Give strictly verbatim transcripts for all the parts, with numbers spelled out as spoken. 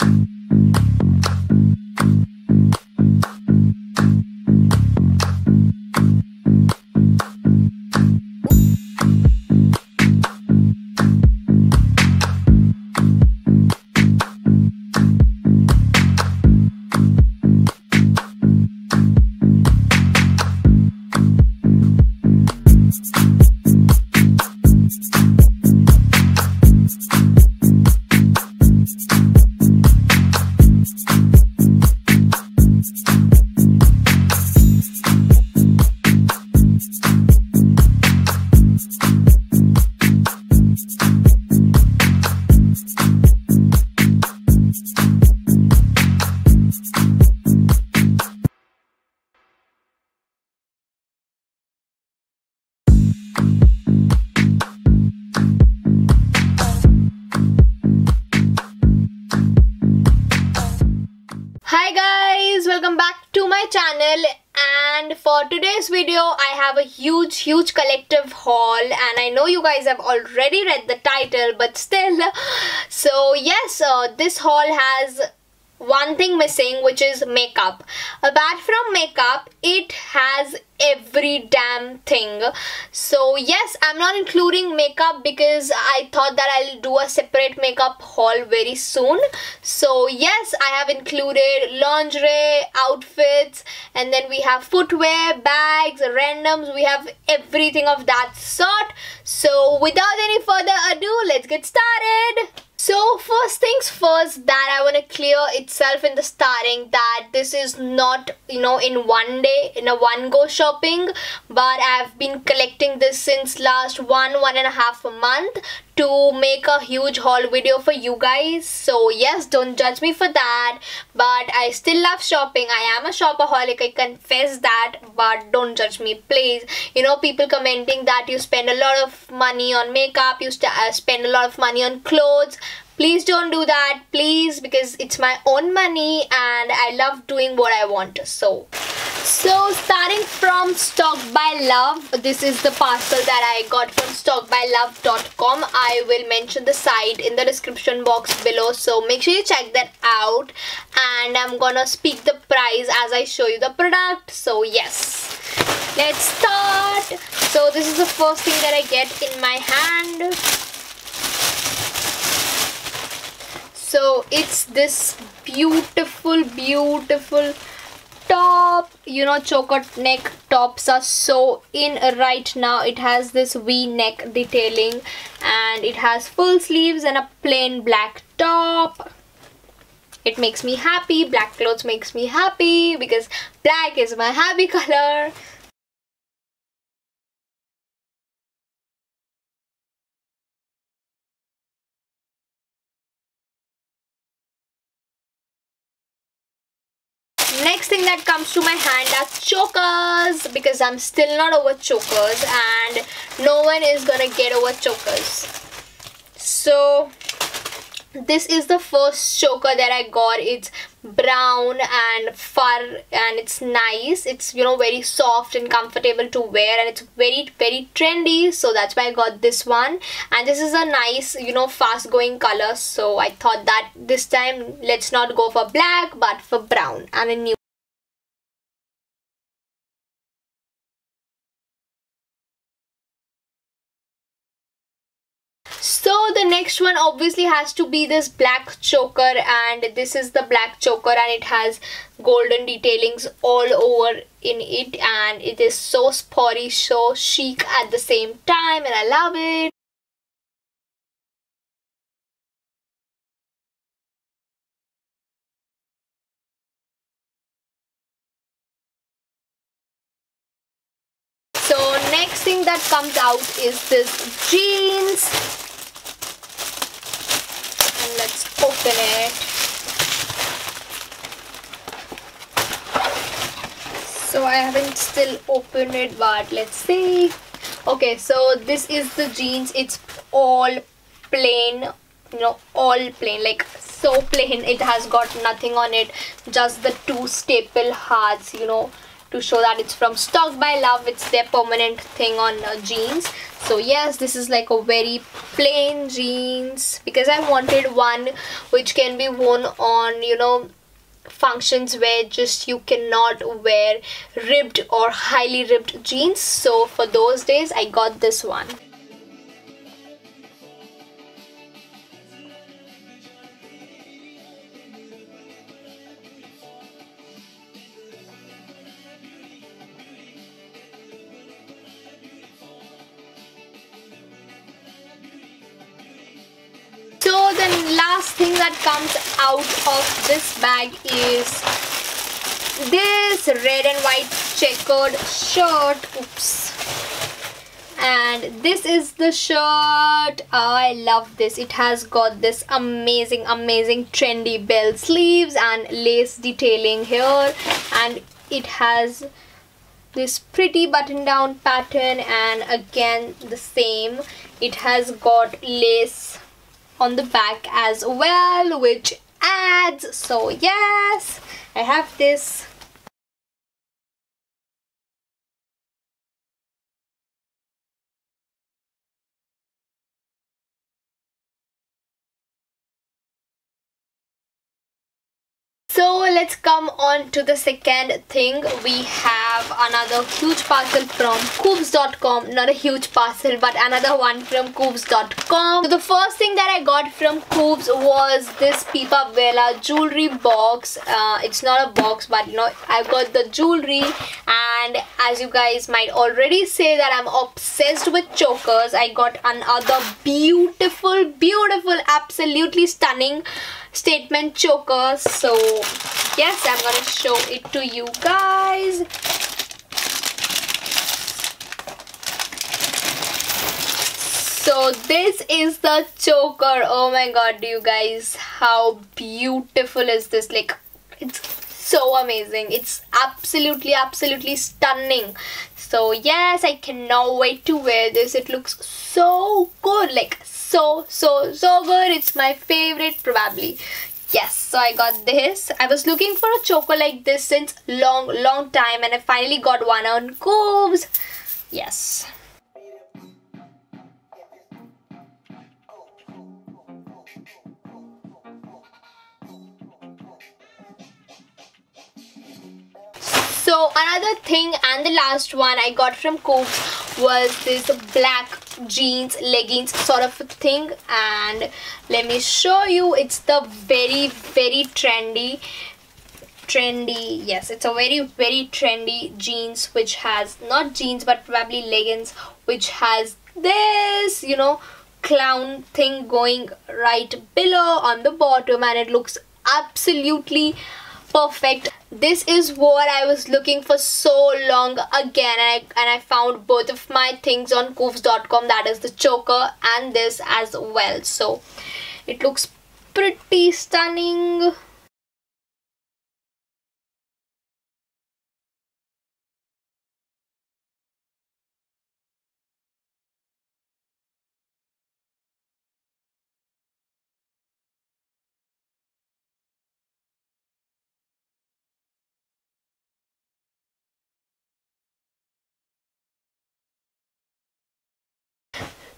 Hi guys, welcome back to my channel, and for today's video I have a huge huge collective haul, and I know you guys have already read the title, but still. So yes, uh, this haul has one thing missing, which is makeup. Apart from makeup, it has every damn thing. So yes, I'm not including makeup because I thought that I'll do a separate makeup haul very soon. So yes, I have included lingerie, outfits, and then we have footwear, bags, randoms, we have everything of that sort. So without any further ado, let's get started. So first things first, that I want to clear itself in the starting, that this is not, you know, in one day, in a one go shopping, but I've been collecting this since last one, one and a half a month to make a huge haul video for you guys. So yes, don't judge me for that, but I still love shopping. I am a shopaholic, I confess that, but don't judge me, please. You know, people commenting that you spend a lot of money on makeup, you st uh, spend a lot of money on clothes. Please don't do that, please, because it's my own money and I love doing what I want. So, so starting from Stock by Love, this is the parcel that I got from stock by love dot com. I will mention the site in the description box below, so make sure you check that out. And I'm gonna speak the price as I show you the product. So yes, let's start. So this is the first thing that I get in my hand. So it's this beautiful, beautiful top. You know, choker neck tops are so in right now. It has this V neck detailing, and it has full sleeves and a plain black top. It makes me happy. Black clothes makes me happy because black is my happy color. Next thing that comes to my hand are chokers, because I'm still not over chokers and no one is gonna get over chokers. So this is the first choker that I got. It's brown and fur, and it's nice. It's, you know, very soft and comfortable to wear, and it's very very trendy, so that's why I got this one. And this is a nice, you know, fast going color, so I thought that this time let's not go for black but for brown and a new. So the next one obviously has to be this black choker, and this is the black choker, and it has golden detailings all over in it, and it is so sporty, so chic at the same time, and I love it. So next thing that comes out is this jeans. Let's open it. So I haven't still opened it, but let's see. Okay, so this is the jeans. It's all plain, you know, all plain, like so plain. It has got nothing on it, just the two staple hearts, you know, to show that it's from Stock by Love. It's their permanent thing on uh, jeans. So yes, this is like a very plain jeans, because I wanted one which can be worn on, you know, functions where just you cannot wear ribbed or highly ribbed jeans. So for those days I got this one. So the last thing that comes out of this bag is this red and white checkered shirt. Oops. And this is the shirt. I love this. It has got this amazing, amazing trendy bell sleeves and lace detailing here. And it has this pretty button down pattern, and again the same. It has got lace on the back as well, which adds. So yes, I have this. So let's come on to the second thing. We have another huge parcel from Koovs dot com. Not a huge parcel, but another one from Koovs dot com. So the first thing that I got from Koovs was this Pipa Vela jewelry box. Uh, it's not a box, but you know, I got the jewelry, and as you guys might already say that I'm obsessed with chokers, I got another beautiful, beautiful, absolutely stunning statement chokers. So yes, I'm gonna show it to you guys. So this is the choker. Oh my god, do you guys, how beautiful is this? Like, it's so amazing. It's absolutely, absolutely stunning. So yes, I cannot wait to wear this. It looks so good, like so so so good. It's my favorite probably. Yes, so I got this. I was looking for a choker like this since long long time, and I finally got one on Koovs. Yes. So another thing, and the last one I got from Koovs was this black jeans leggings sort of a thing, and let me show you. It's the very very trendy trendy yes, it's a very very trendy jeans which has not jeans but probably leggings, which has this, you know, clown thing going right below on the bottom, and it looks absolutely perfect. This is what I was looking for so long again, and I, and I found both of my things on Koovs dot com, that is the choker and this as well. So it looks pretty stunning.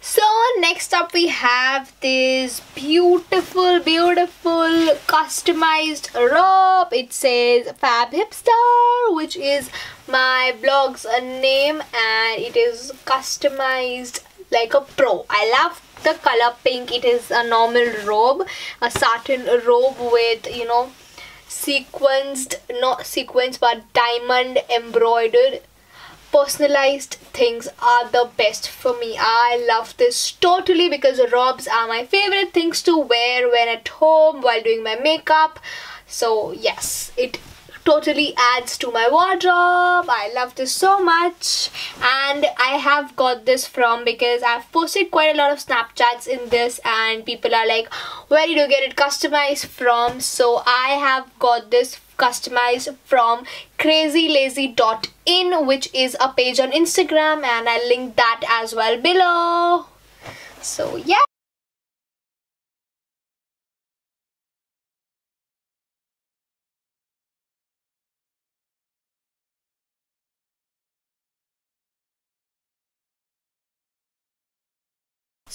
So next up we have this beautiful, beautiful customized robe. It says Fab Hipster, which is my blog's name, and it is customized like a pro. I love the color pink. It is a normal robe, a satin robe with, you know, sequenced, not sequenced but diamond embroidered. Personalized things are the best for me. I love this totally because robes are my favorite things to wear when at home while doing my makeup. So yes, it totally adds to my wardrobe. I love this so much, and I have got this from, because I've posted quite a lot of Snapchats in this, and people are like, where did you get it customized from? So I have got this customized from crazylazy dot in, which is a page on Instagram, and I'll link that as well below. So yeah.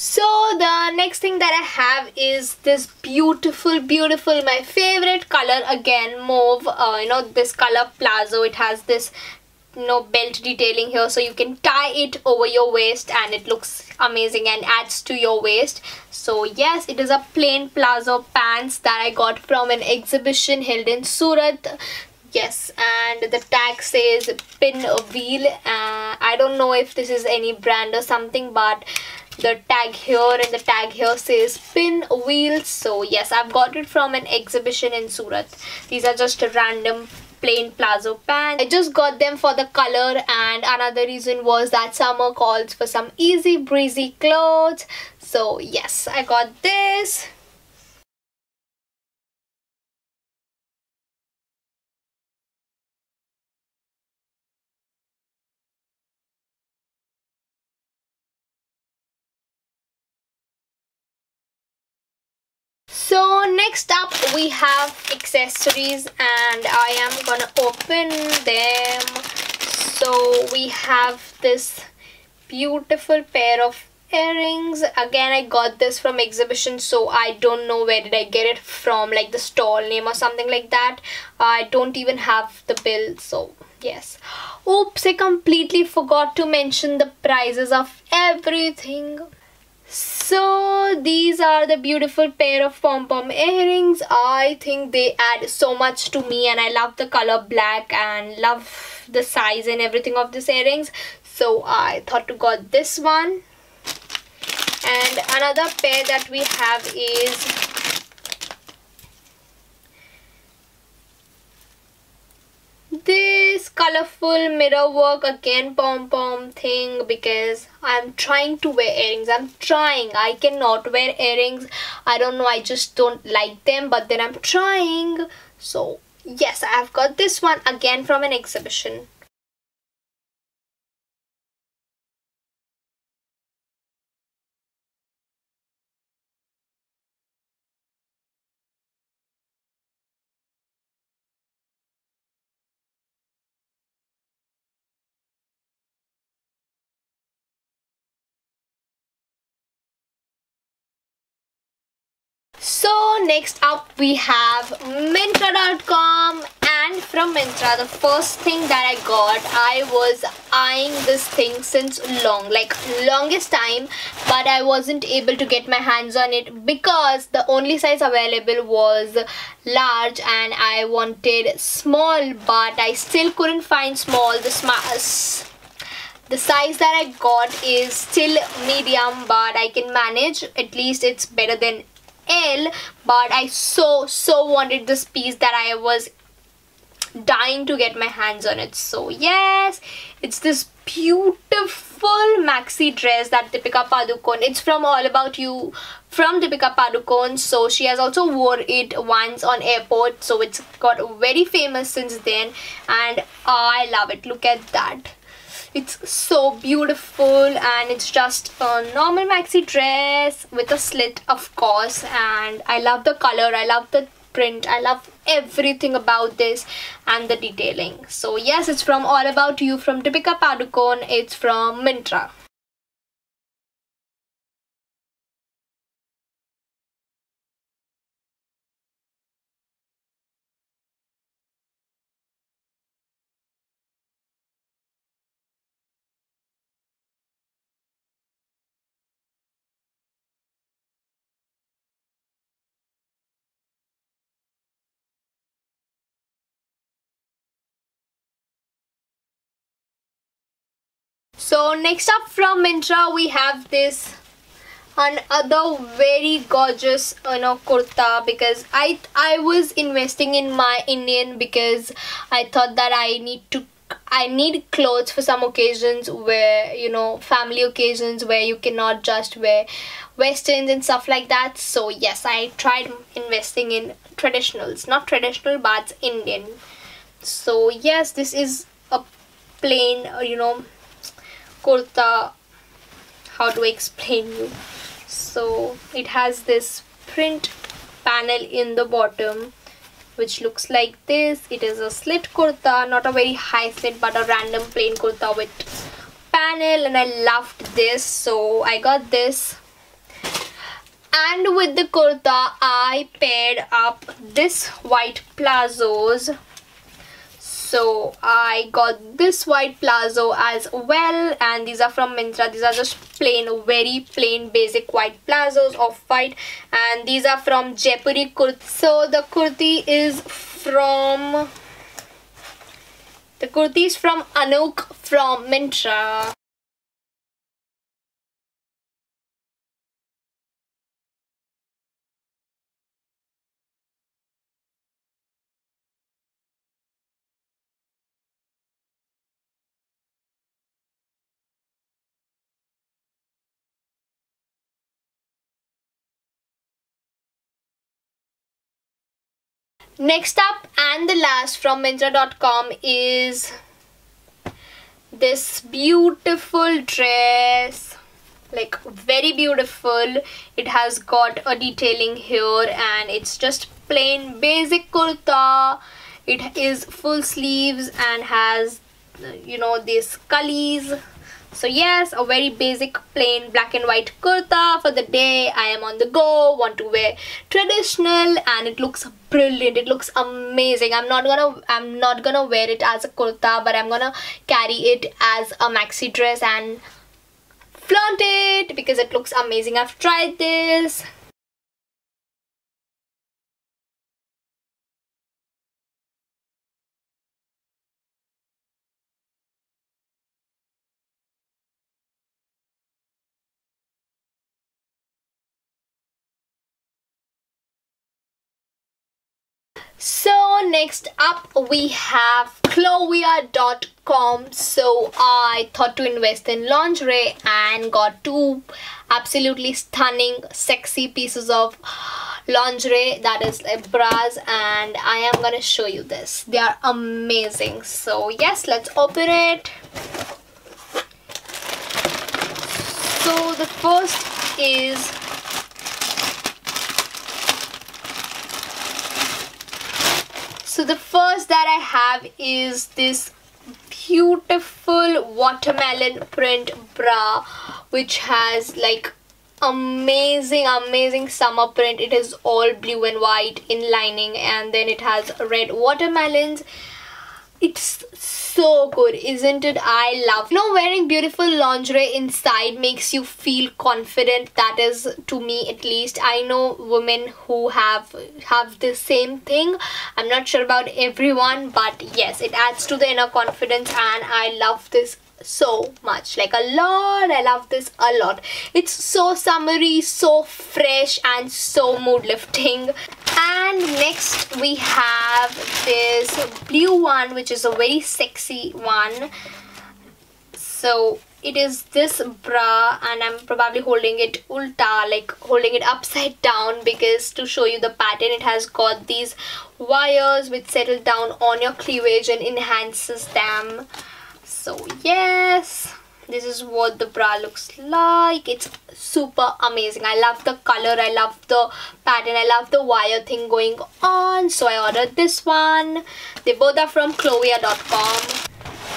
So the next thing that I have is this beautiful, beautiful, my favorite color again, mauve. Uh, you know, this color palazzo. It has this, you know, belt detailing here, so you can tie it over your waist and it looks amazing and adds to your waist. So yes, it is a plain palazzo pants that I got from an exhibition held in Surat. Yes, and the tag says Pinwheel. Uh, I don't know if this is any brand or something, but the tag here and the tag here says Pinwheel. So yes, I've got it from an exhibition in Surat. These are just random plain palazzo pants. I just got them for the color, and another reason was that summer calls for some easy breezy clothes. So yes, I got this. So next up we have accessories, and I am gonna open them. So we have this beautiful pair of earrings. Again, I got this from exhibition, so I don't know where did I get it from, like the stall name or something like that. I don't even have the bill, so yes. Oops, I completely forgot to mention the prices of everything. So these are the beautiful pair of pom-pom earrings. I think they add so much to me, and I love the color black and love the size and everything of these earrings, so I thought to got this one. And another pair that we have is this colorful mirror work, again pom pom thing, because I'm trying to wear earrings. I'm trying. I cannot wear earrings. I don't know. I just don't like them, but then I'm trying. So yes, I've got this one again from an exhibition. So next up we have Myntra dot com, and from Myntra the first thing that I got, I was eyeing this thing since long, like longest time, but I wasn't able to get my hands on it because the only size available was large and I wanted small, but I still couldn't find small. The small The size that I got is still medium, but I can manage. At least it's better than L, but I so so wanted this piece that I was dying to get my hands on it. So yes, it's this beautiful maxi dress that Deepika Padukone, it's from All About You, from Deepika Padukone. So she has also wore it once on airport, so it's got very famous since then, and I love it. Look at that. It's so beautiful, and it's just a normal maxi dress with a slit, of course, and I love the color, I love the print, I love everything about this and the detailing. So yes, it's from All About You, from Deepika Padukone, it's from Myntra. So next up from Myntra we have this another very gorgeous, you know, kurta, because I I was investing in my Indian, because I thought that I need to I need clothes for some occasions where, you know, family occasions where you cannot just wear westerns and stuff like that. So yes, I tried investing in traditionals, not traditional but Indian. So yes, this is a plain, you know, kurta. How do I explain you? So it has this print panel in the bottom which looks like this. It is a slit kurta, not a very high slit, but a random plain kurta with panel, and I loved this, so I got this. And with the kurta, I paired up this white plazos. So I got this white plazo as well, and these are from Myntra. These are just plain, very plain, basic white plazos, off-white, and these are from Jaipuri Kurti. So the kurti is from the kurti is from Anouk from Myntra. Next up and the last from Myntra dot com is this beautiful dress, like very beautiful. It has got a detailing here and it's just plain basic kurta. It is full sleeves and has, you know, these kalis. So yes, a very basic plain black and white kurta for the day. I am on the go, want to wear traditional, and it looks brilliant. It looks amazing. I'm not gonna I'm not gonna wear it as a kurta, but I'm gonna carry it as a maxi dress and flaunt it because it looks amazing. I've tried this. So next up we have clovia dot com. So I thought to invest in lingerie and got two absolutely stunning sexy pieces of lingerie, that is bras, and I am gonna show you this. They are amazing. So yes, let's open it. So the first is So the first that I have is this beautiful watermelon print bra, which has like amazing, amazing summer print. It is all blue and white in lining, and then it has red watermelons. It's so good, isn't it? I love it. You know, wearing beautiful lingerie inside makes you feel confident. That is, to me at least. I know women who have have the same thing. I'm not sure about everyone, but yes, it adds to the inner confidence, and I love this so much, like a lot. I love this a lot. It's so summery, so fresh, and so mood lifting. And next we have this blue one, which is a very sexy one. So it is this bra, and I'm probably holding it ulta, like holding it upside down, because to show you the pattern, it has got these wires which settle down on your cleavage and enhances them. So yes, this is what the bra looks like. It's super amazing. I love the color, I love the pattern, I love the wire thing going on. So I ordered this one. They both are from clovia dot com.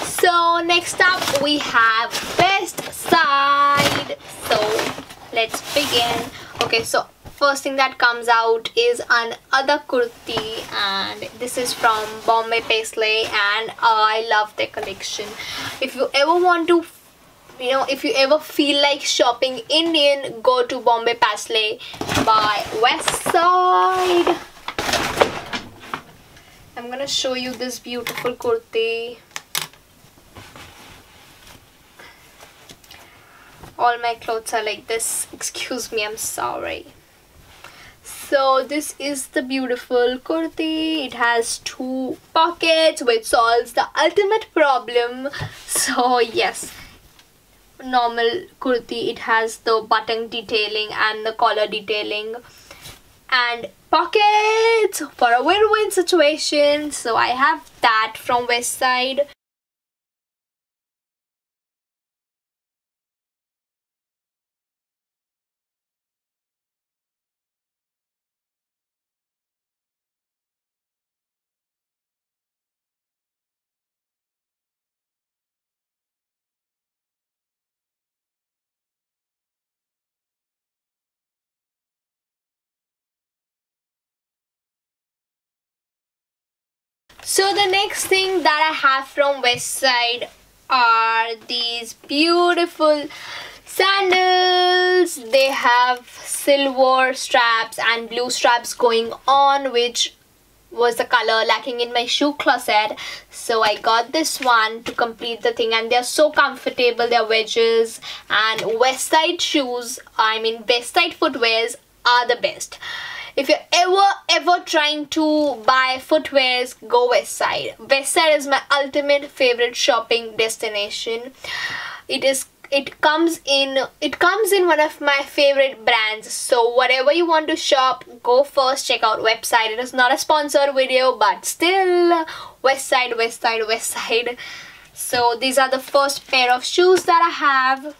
So next up we have Westside. So let's begin. Okay, so first thing that comes out is another kurti, and this is from Bombay Paisley, and I love their collection. If you ever want to, you know, if you ever feel like shopping Indian, go to Bombay Paisley by Westside. I'm gonna show you this beautiful kurti. All my clothes are like this. Excuse me, I'm sorry. So this is the beautiful kurti. It has two pockets, which solves the ultimate problem. So yes, normal kurti, it has the button detailing and the collar detailing and pockets for a win-win situation. So I have that from Westside. So the next thing that I have from Westside are these beautiful sandals. They have silver straps and blue straps going on, which was the color lacking in my shoe closet, so I got this one to complete the thing. And they're so comfortable, they're wedges, and Westside shoes, I mean Westside footwears are the best. If you're ever ever trying to buy footwears, go Westside. Westside is my ultimate favorite shopping destination. It is It comes in it comes in one of my favorite brands. So whatever you want to shop, go first check out Westside. It is not a sponsored video, but still, Westside, Westside, Westside. So these are the first pair of shoes that I have.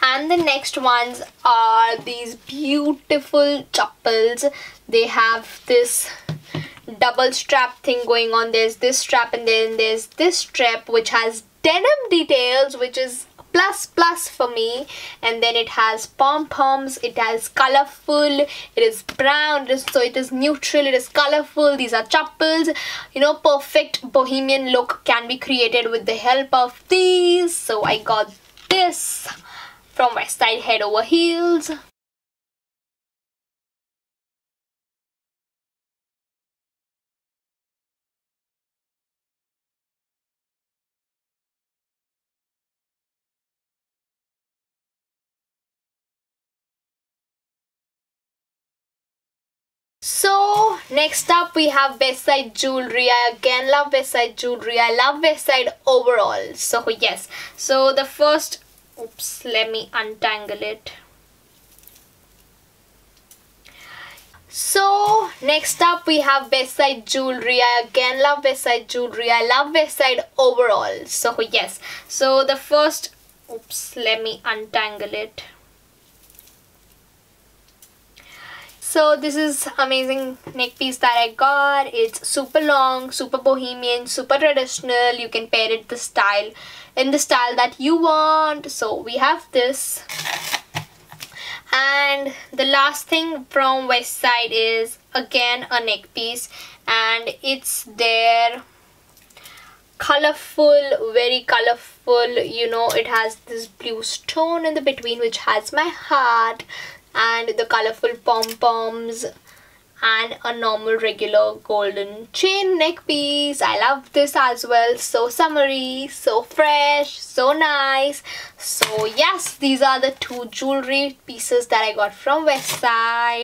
And the next ones are these beautiful chappals. They have this double strap thing going on. There's this strap and then there's this strap, which has denim details, which is plus plus for me, and then it has pom-poms, it has colorful, it is brown, it is, so it is neutral, it is colorful. These are chappals, you know, perfect bohemian look can be created with the help of these. So I got this from Westside, Head Over Heels. So next up we have Westside jewelry. I again love Westside jewelry. I love Westside overall. So yes. So the first, oops, let me untangle it. So next up we have Westside jewelry. I again love Westside jewelry. I love Westside overall. So yes. So the first, oops, let me untangle it. So this is amazing neck piece that I got. It's super long, super bohemian, super traditional. You can pair it the style in the style that you want. So we have this. And the last thing from Westside is again a neck piece, and it's their colorful, very colorful, you know, it has this blue stone in the between which has my heart, and the colorful pom-poms, and a normal regular golden chain neck piece. I love this as well. So summery, so fresh, so nice. So yes, these are the two jewelry pieces that I got from Westside.